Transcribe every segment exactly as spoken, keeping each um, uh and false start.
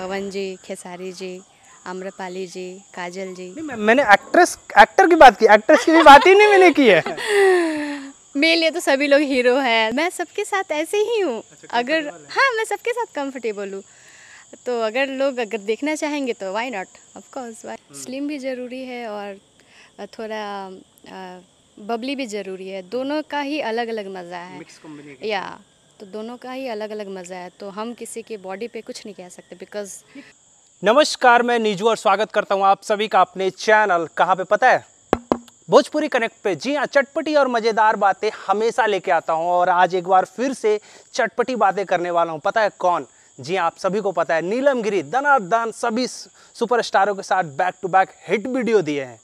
पवन जी, खेसारी जी, आम्रपाली जी, काजल जी। मैं, मैंने actress actor की बात की, एक्ट्रेस की भी बात ही नहीं मैंने की है। मेरे लिए तो सभी लोग हीरो हैं, मैं सबके साथ ऐसे ही हूँ। अच्छा, अगर हाँ मैं सबके साथ कंफर्टेबल हूँ, तो अगर लोग अगर देखना चाहेंगे तो व्हाई नॉट, ऑफकोर्स। स्लिम भी ज़रूरी है और थोड़ा आ, बबली भी ज़रूरी है, दोनों का ही अलग अलग मज़ा है। मिक्स कॉम्बिनेशन या तो दोनों का ही अलग अलग मज़ा है, तो हम किसी के बॉडी पे कुछ नहीं कह सकते बिकॉज। नमस्कार, मैं निजू और स्वागत करता हूँ आप सभी का अपने चैनल कहाँ पे पता है, भोजपुरी कनेक्ट पे। जी हाँ, चटपटी और मज़ेदार बातें हमेशा लेके आता हूँ और आज एक बार फिर से चटपटी बातें करने वाला हूँ। पता है कौन? जी आप सभी को पता है, नीलम गिरी दनादन सभी सुपरस्टारों के साथ back to back hit video दिए हैं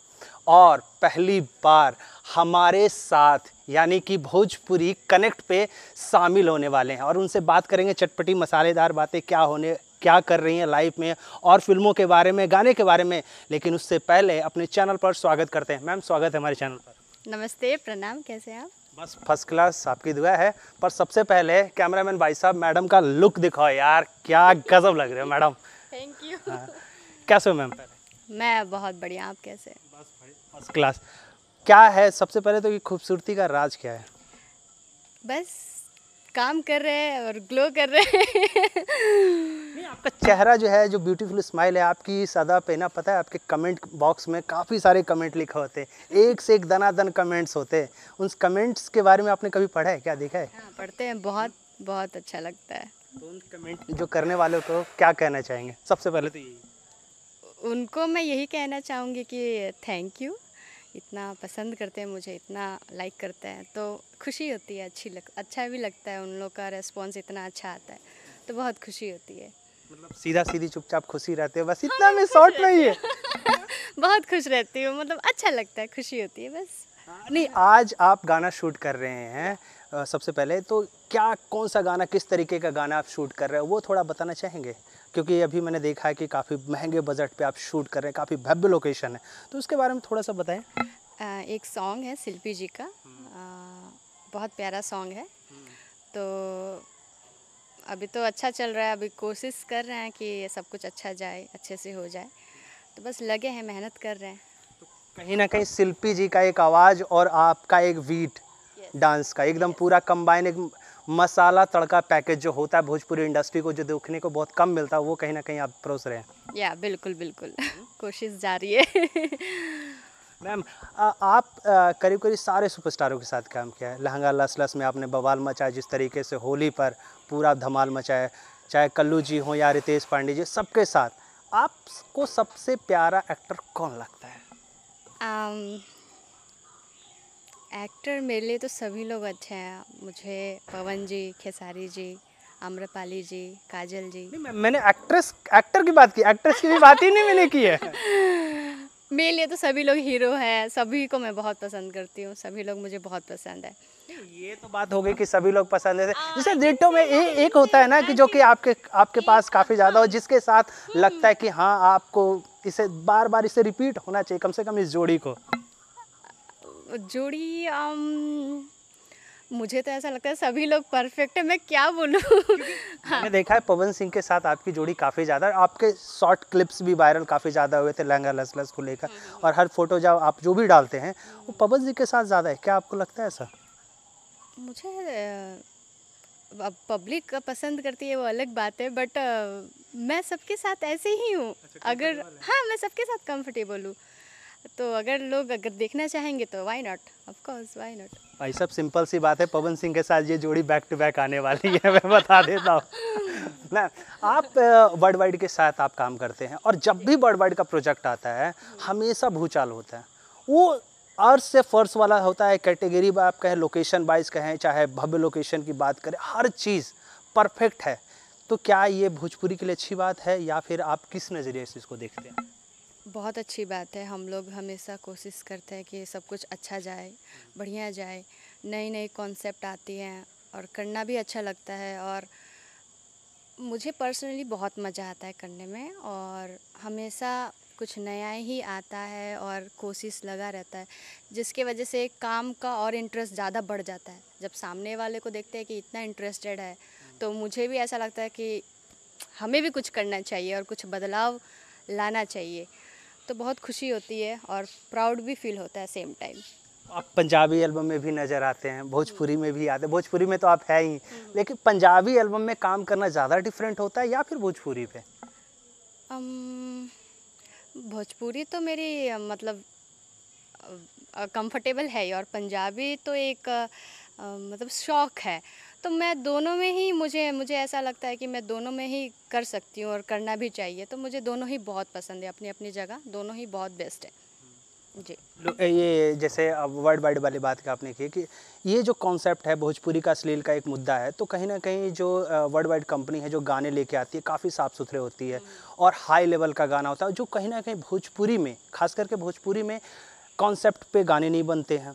और पहली बार हमारे साथ यानी कि भोजपुरी कनेक्ट पे शामिल होने वाले हैं। और उनसे बात करेंगे चटपटी मसालेदार बातें, क्या होने क्या कर रही हैं लाइफ में और फिल्मों के बारे में, गाने के बारे में। लेकिन उससे पहले अपने चैनल पर स्वागत करते हैं। मैम स्वागत है हमारे चैनल पर। नमस्ते, प्रणाम, कैसे हैं आप? बस फर्स्ट क्लास, आपकी दुआ है। पर सबसे पहले कैमरामैन भाई साहब, मैडम का लुक दिखाओ यार, क्या गजब लग रहे हो मैडम। Thank you. कैसे हो मैम? मैं बहुत बढ़िया, आप कैसे? बस फर्स्ट क्लास। क्या है सबसे पहले तो, ये खूबसूरती का राज क्या है? बस काम कर रहे हैं और ग्लो कर रहे हैं। नहीं, आपका चेहरा जो है, जो ब्यूटीफुल स्माइल है आपकी, सदा पे ना पता है आपके कमेंट बॉक्स में काफ़ी सारे कमेंट लिखे होते हैं, एक से एक दनादन कमेंट्स होते हैं। उन कमेंट्स के बारे में आपने कभी पढ़ा है क्या, देखा है? हाँ, पढ़ते हैं, बहुत बहुत अच्छा लगता है। तो उन कमेंट जो करने वालों को क्या कहना चाहेंगे? सबसे पहले तो यही, उनको मैं यही कहना चाहूँगी कि थैंक यू, इतना पसंद करते हैं मुझे, इतना लाइक करते हैं, तो खुशी होती है, अच्छी लग अच्छा भी लगता है। उन लोग का रेस्पॉन्स इतना अच्छा आता है तो बहुत खुशी होती है। मतलब सीधा सीधी चुपचाप खुशी रहते हो बस, इतना में शॉर्ट नहीं है। बहुत खुश रहती हूँ, मतलब अच्छा लगता है, खुशी होती है बस। नहीं, आज आप गाना शूट कर रहे हैं, सबसे पहले तो क्या, कौन सा गाना, किस तरीके का गाना आप शूट कर रहे हो वो थोड़ा बताना चाहेंगे? क्योंकि अभी मैंने देखा है कि काफ़ी महंगे बजट पे आप शूट कर रहे हैं, काफ़ी भव्य लोकेशन है, तो उसके बारे में थोड़ा सा बताएं। आ, एक सॉन्ग है शिल्पी जी का, आ, बहुत प्यारा सॉन्ग है, तो अभी तो अच्छा चल रहा है, अभी कोशिश कर रहे हैं कि सब कुछ अच्छा जाए, अच्छे से हो जाए, तो बस लगे हैं, मेहनत कर रहे हैं। तो कहीं ना कहीं शिल्पी जी का एक आवाज़ और आपका एक बीट, डांस का एकदम पूरा कंबाइन, एक मसाला तड़का पैकेज जो होता है भोजपुरी इंडस्ट्री को, जो देखने को बहुत कम मिलता है, वो कहीं ना कहीं आप परोस रहे हैं। या बिल्कुल बिल्कुल, कोशिश जारी है। मैम आप करीब करीब सारे सुपरस्टारों के साथ काम किया है, लहंगा लस लस में आपने बवाल मचाया, जिस तरीके से होली पर पूरा धमाल मचाया, चाहे कल्लू जी हों या रितेश पांडे जी, सबके साथ। आपको सबसे प्यारा एक्टर कौन लगता है? um... एक्टर मेरे लिए तो सभी लोग अच्छे हैं, मुझे पवन जी, खेसारी जी, आम्रपाली जी, काजल जी। नहीं, मैं, मैंने एक्ट्रेस एक्टर की बात की, एक्ट्रेस की भी बात ही नहीं मैंने की है। मेरे लिए तो सभी लोग हीरो हैं, सभी को मैं बहुत पसंद करती हूँ, सभी लोग मुझे बहुत पसंद है। ये तो बात हो गई कि सभी लोग पसंद है, जैसे डेटों में ए, एक होता है ना कि जो कि आपके आपके पास काफ़ी ज़्यादा हो, जिसके साथ लगता है कि हाँ आपको इसे बार बार इसे रिपीट होना चाहिए, कम से कम इस जोड़ी को। जोड़ी आम, मुझे तो ऐसा लगता है सभी लोग परफेक्ट है, मैं क्या बोलूँ। हाँ। मैंने देखा है पवन सिंह के साथ आपकी जोड़ी काफ़ी ज़्यादा, आपके शॉर्ट क्लिप्स भी वायरल काफ़ी ज़्यादा हुए थे, लहंगा लस लस को लेकर, और हर फोटो जब आप जो भी डालते हैं वो पवन सिंह के साथ ज़्यादा है, क्या आपको लगता है ऐसा? मुझे पब्लिक पसंद करती है वो अलग बात है, बट मैं सबके साथ ऐसे ही हूँ। अच्छा, अगर हाँ मैं सबके साथ कंफर्टेबल हूँ, तो अगर लोग अगर देखना चाहेंगे तो why not, of course why not. भाई साहब सिंपल सी बात है, पवन सिंह के साथ ये जोड़ी बैक टू बैक आने वाली है, मैं बता देता हूँ। ना आप वर्ल्ड वाइड के साथ आप काम करते हैं और जब भी वर्ल्ड वाइड का प्रोजेक्ट आता है हमेशा भूचाल होता है, वो अर्थ से फर्श वाला होता है, कैटेगरी में आप कहें, लोकेशन वाइज कहें, चाहे भव्य लोकेशन की बात करें, हर चीज़ परफेक्ट है। तो क्या ये भोजपुरी के लिए अच्छी बात है या फिर आप किस नज़रिए से इसको देखते हैं? बहुत अच्छी बात है, हम लोग हमेशा कोशिश करते हैं कि सब कुछ अच्छा जाए, बढ़िया जाए, नई नई कॉन्सेप्ट आती हैं और करना भी अच्छा लगता है, और मुझे पर्सनली बहुत मज़ा आता है करने में, और हमेशा कुछ नया ही आता है और कोशिश लगा रहता है, जिसके वजह से काम का और इंटरेस्ट ज़्यादा बढ़ जाता है। जब सामने वाले को देखते हैं कि इतना इंटरेस्टेड है, तो मुझे भी ऐसा लगता है कि हमें भी कुछ करना चाहिए और कुछ बदलाव लाना चाहिए, तो बहुत खुशी होती है और प्राउड भी फील होता है सेम टाइम। आप पंजाबी एल्बम में भी नज़र आते हैं, भोजपुरी में भी आते हैं, भोजपुरी में तो आप है ही, लेकिन पंजाबी एल्बम में काम करना ज़्यादा डिफरेंट होता है या फिर भोजपुरी पे? भोजपुरी तो मेरी मतलब कंफर्टेबल है और पंजाबी तो एक मतलब शौक़ है, तो मैं दोनों में ही मुझे मुझे ऐसा लगता है कि मैं दोनों में ही कर सकती हूँ और करना भी चाहिए, तो मुझे दोनों ही बहुत पसंद है, अपनी अपनी जगह दोनों ही बहुत बेस्ट है जी। ये जैसे वर्ल्ड वाइड वाली बात का आपने की कि ये जो कॉन्सेप्ट है भोजपुरी का अश्लील का एक मुद्दा है, तो कहीं ना कहीं जो वर्ल्ड वाइड कंपनी है जो गाने लेके आती है काफ़ी साफ़ सुथरे होती है और हाई लेवल का गाना होता है, जो कहीं ना कहीं भोजपुरी में खास करके भोजपुरी में कॉन्सेप्ट पे गाने नहीं बनते हैं,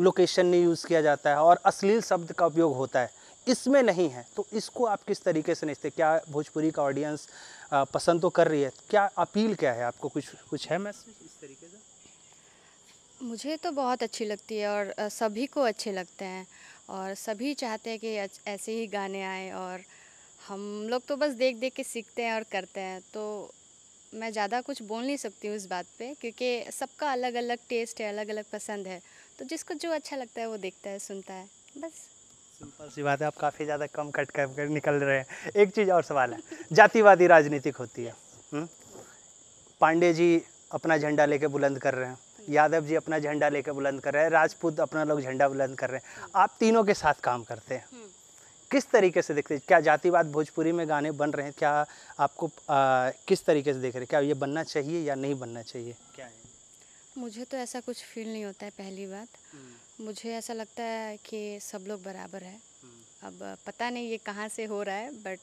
लोकेशन नहीं यूज़ किया जाता है और अश्लील शब्द का उपयोग होता है, इसमें नहीं है। तो इसको आप किस तरीके से समझते, क्या भोजपुरी का ऑडियंस पसंद तो कर रही है, क्या अपील क्या है आपको, कुछ कुछ है मैसेज इस तरीके से? मुझे तो बहुत अच्छी लगती है और सभी को अच्छे लगते हैं और सभी चाहते हैं कि ऐसे ही गाने आए, और हम लोग तो बस देख देख के सीखते हैं और करते हैं, तो मैं ज़्यादा कुछ बोल नहीं सकती हूँ इस बात पे, क्योंकि सबका अलग अलग टेस्ट है, अलग अलग पसंद है, तो जिसको जो अच्छा लगता है वो देखता है, सुनता है, बस सिंपल सी बात है। आप काफ़ी ज़्यादा कम कट कर निकल रहे हैं। एक चीज़ और सवाल है, जातिवादी राजनीतिक होती है, हुँ? पांडे जी अपना झंडा लेके बुलंद कर रहे हैं, यादव जी अपना झंडा लेकर बुलंद कर रहे हैं, राजपूत अपना लोग झंडा बुलंद कर रहे हैं, आप तीनों के साथ काम करते हैं, किस तरीके से देखते हैं, क्या जातिवाद भोजपुरी में गाने बन रहे हैं, क्या आपको आ, किस तरीके से देख रहे हैं, क्या ये बनना चाहिए या नहीं बनना चाहिए, क्या है? मुझे तो ऐसा कुछ फील नहीं होता है, पहली बात मुझे ऐसा लगता है कि सब लोग बराबर है। अब पता नहीं ये कहाँ से हो रहा है, बट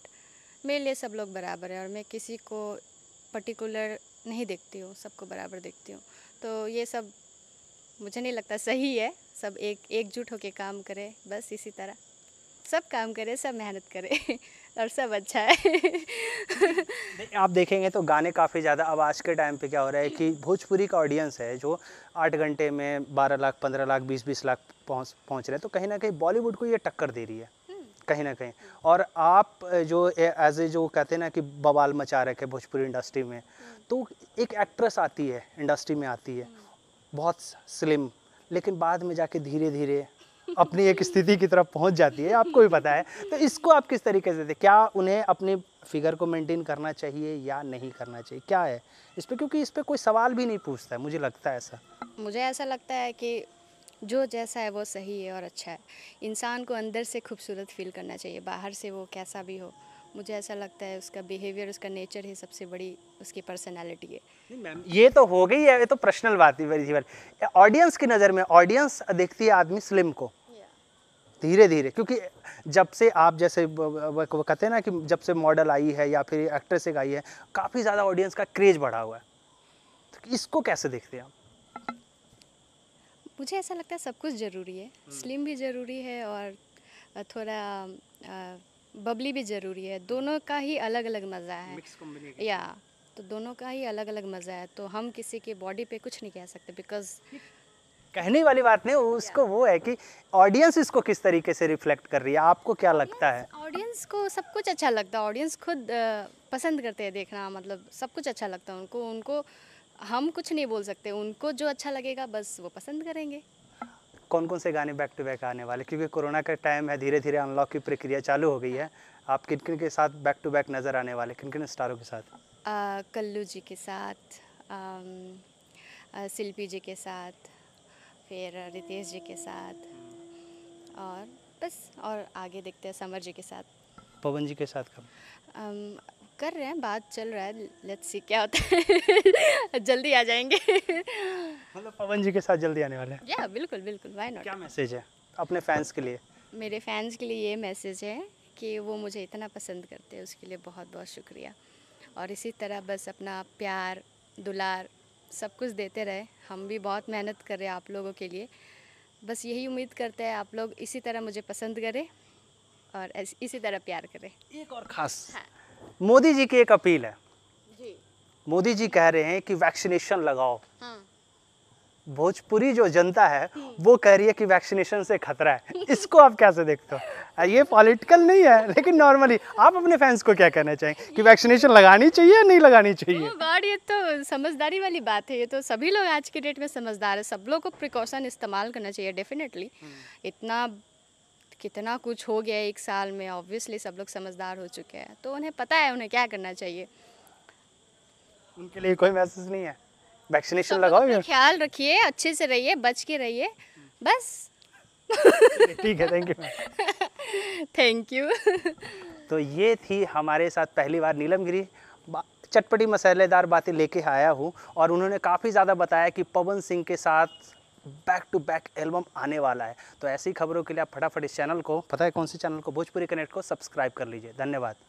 मेरे लिए सब लोग बराबर है और मैं किसी को पर्टिकुलर नहीं देखती हूँ, सबको बराबर देखती हूँ, तो ये सब मुझे नहीं लगता सही है। सब एक एकजुट होकर काम करें, बस इसी तरह सब काम करें, सब मेहनत करें और सब अच्छा है। आप देखेंगे तो गाने काफ़ी ज़्यादा, अब आज के टाइम पे क्या हो रहा है कि भोजपुरी का ऑडियंस है जो आठ घंटे में बारह लाख, पंद्रह लाख, बीस बीस लाख पहुंच पहुंच रहे हैं, तो कहीं ना कहीं बॉलीवुड को ये टक्कर दे रही है कहीं ना कहीं। और आप जो एज ए जो कहते हैं ना कि बवाल मचा रखे भोजपुरी इंडस्ट्री में, तो एक एक्ट्रेस आती है इंडस्ट्री में, आती है बहुत स्लिम, लेकिन बाद में जाके धीरे धीरे अपनी एक स्थिति की तरफ पहुंच जाती है, आपको भी पता है, तो इसको आप किस तरीके से, क्या उन्हें अपने फिगर को मेंटेन करना चाहिए या नहीं करना चाहिए, क्या है इस पर, क्योंकि इस पर कोई सवाल भी नहीं पूछता है, मुझे लगता है ऐसा। मुझे ऐसा लगता है कि जो जैसा है वो सही है और अच्छा है, इंसान को अंदर से खूबसूरत फील करना चाहिए, बाहर से वो कैसा भी हो, मुझे ऐसा लगता है उसका बिहेवियर, उसका नेचर ही सबसे बड़ी उसकी पर्सनालिटी है। नहीं मैम, ये तो हो गई है, ये तो पर्सनल बात है, ऑडियंस की नज़र में ऑडियंस देखती है आदमी स्लिम को धीरे धीरे, क्योंकि जब से आप जैसे वो कहते हैं ना कि जब से मॉडल आई है या फिर एक्ट्रेस आई है, काफ़ी ज़्यादा ऑडियंस का क्रेज बढ़ा हुआ है, तो इसको कैसे देखते हैं आप? मुझे ऐसा लगता है सब कुछ ज़रूरी है, स्लिम भी ज़रूरी है और थोड़ा आ, बबली भी ज़रूरी है, दोनों का ही अलग अलग मज़ा है, या तो दोनों का ही अलग अलग मज़ा है, तो हम किसी के बॉडी पे कुछ नहीं कह सकते, बिकॉज कहने वाली बात नहीं, उसको वो है कि ऑडियंस इसको किस तरीके से रिफ्लेक्ट कर रही है, आपको क्या लगता है? ऑडियंस को सब कुछ अच्छा लगता है, ऑडियंस खुद पसंद करते हैं देखना, मतलब सब कुछ अच्छा लगता है उनको, उनको हम कुछ नहीं बोल सकते, उनको जो अच्छा लगेगा बस वो पसंद करेंगे। कौन कौन से गाने बैक टू बैक आने वाले, क्योंकि कोरोना का टाइम है, धीरे धीरे अनलॉक की प्रक्रिया चालू हो गई है, आप किन किन के साथ बैक टू बैक नज़र आने वाले, किन किन स्टारों के साथ? आ, कल्लू जी के साथ, शिल्पी जी के साथ, फिर रितेश जी के साथ, और बस और आगे देखते हैं समर जी के साथ। पवन जी के साथ कब कर रहे हैं, बात चल रहा है, लेट्स सी क्या होता है। जल्दी आ जाएंगे, मतलब पवन जी के साथ जल्दी आने वाले हैं। या बिल्कुल बिल्कुल, व्हाई नॉट। क्या मैसेज है अपने फैंस के लिए? मेरे फैंस के लिए ये मैसेज है कि वो मुझे इतना पसंद करते हैं, उसके लिए बहुत बहुत शुक्रिया, और इसी तरह बस अपना प्यार दुलार सब कुछ देते रहे, हम भी बहुत मेहनत कर रहे हैं आप लोगों के लिए, बस यही उम्मीद करते हैं आप लोग इसी तरह मुझे पसंद करें और इसी तरह प्यार करें। एक और ख़ास, मोदी जी की एक अपील है जी। मोदी जी कह रहे हैं कि वैक्सीनेशन लगाओ, हाँ। भोजपुरी जो जनता है वो कह रही है कि वैक्सीनेशन से खतरा है, इसको आप कैसे देखते हो? ये पॉलिटिकल नहीं है लेकिन नॉर्मली आप अपने फैंस को क्या कहना चाहेंगे कि वैक्सीनेशन लगानी चाहिए या नहीं लगानी चाहिए? गॉड, ये तो समझदारी वाली बात है, ये तो सभी लोग आज के डेट में समझदार है, सब लोग को प्रिकॉशन इस्तेमाल करना चाहिए डेफिनेटली। इतना कितना कुछ हो गया एक साल में, ऑब्वियसली सब लोग समझदार हो चुके हैं तो उन्हें पता है उन्हें क्या करना चाहिए। उनके लिए कोई मैसेज नहीं है, वैक्सीनेशन तो लगाओ यार, ख्याल रखिए, अच्छे से रहिए, बच के रहिए बस। ठीक है, थैंक यू। Thank you. तो ये थी हमारे साथ पहली बार नीलम गिरी, चटपटी मसालेदार बातें लेके आया हूँ और उन्होंने काफ़ी ज़्यादा बताया कि पवन सिंह के साथ बैक टू बैक एल्बम आने वाला है। तो ऐसी खबरों के लिए आप फटाफट इस चैनल को, पता है कौन से चैनल को, भोजपुरी कनेक्ट को सब्सक्राइब कर लीजिए। धन्यवाद।